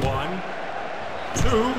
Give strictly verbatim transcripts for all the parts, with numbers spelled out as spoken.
One, two.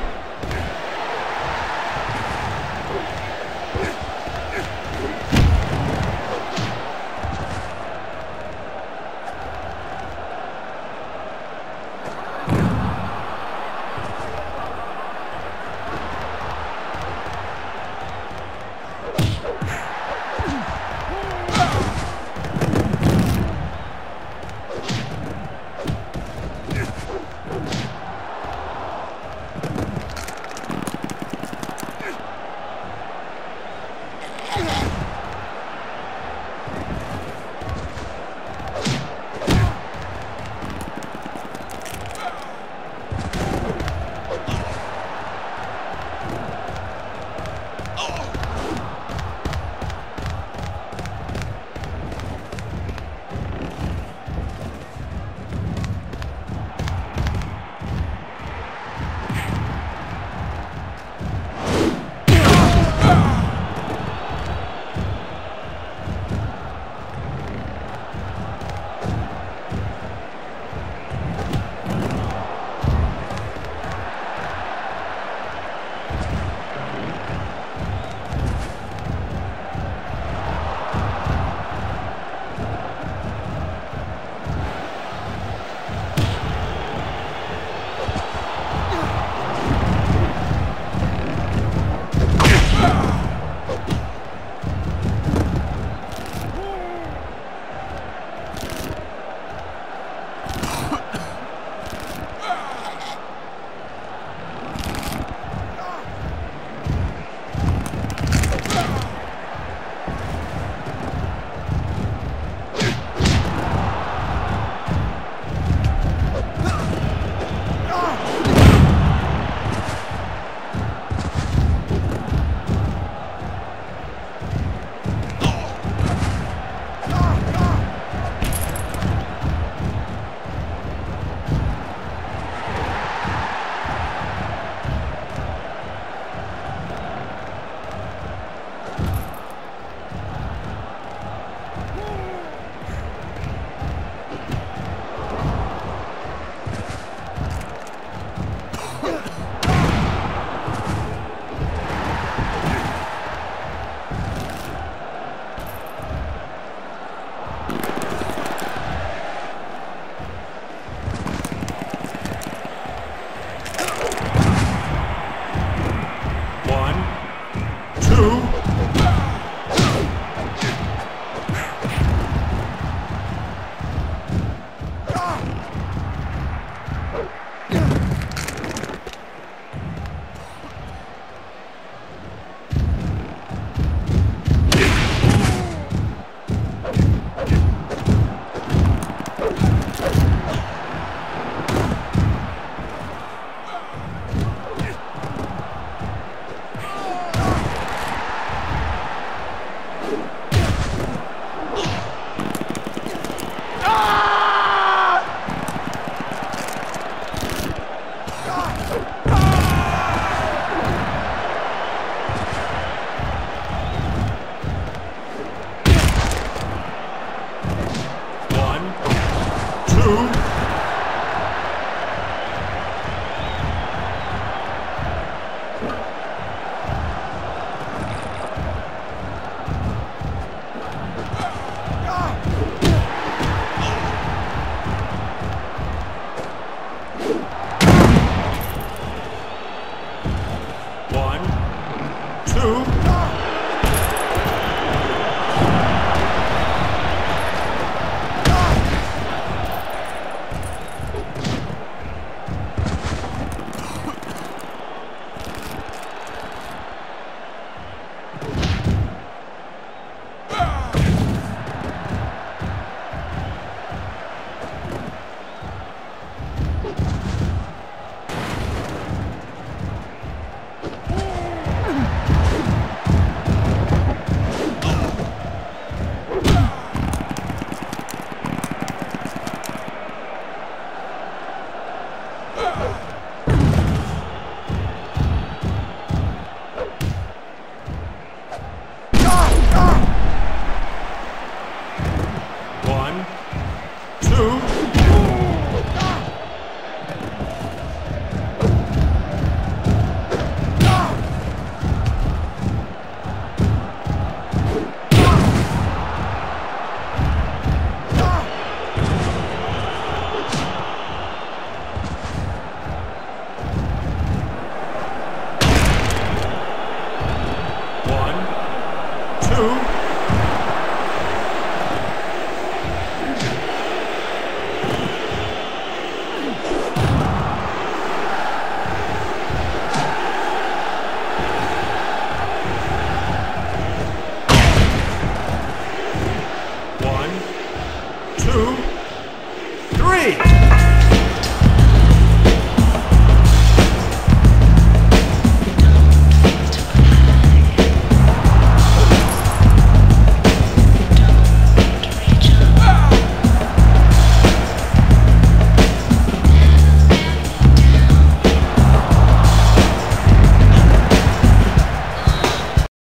Two.